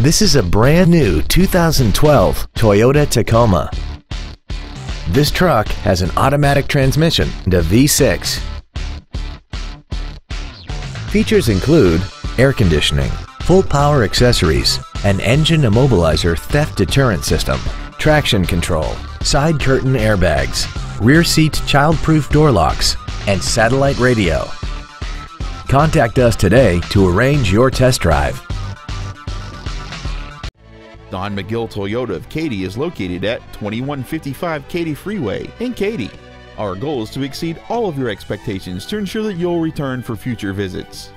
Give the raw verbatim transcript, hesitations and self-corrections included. This is a brand new two thousand twelve Toyota Tacoma. This truck has an automatic transmission and a V six. Features include air conditioning, full power accessories, an engine immobilizer theft deterrent system, traction control, side curtain airbags, rear seat child-proof door locks, and satellite radio. Contact us today to arrange your test drive. Don McGill Toyota of Katy is located at twenty-one fifty-five Katy Freeway in Katy. Our goal is to exceed all of your expectations to ensure that you'll return for future visits.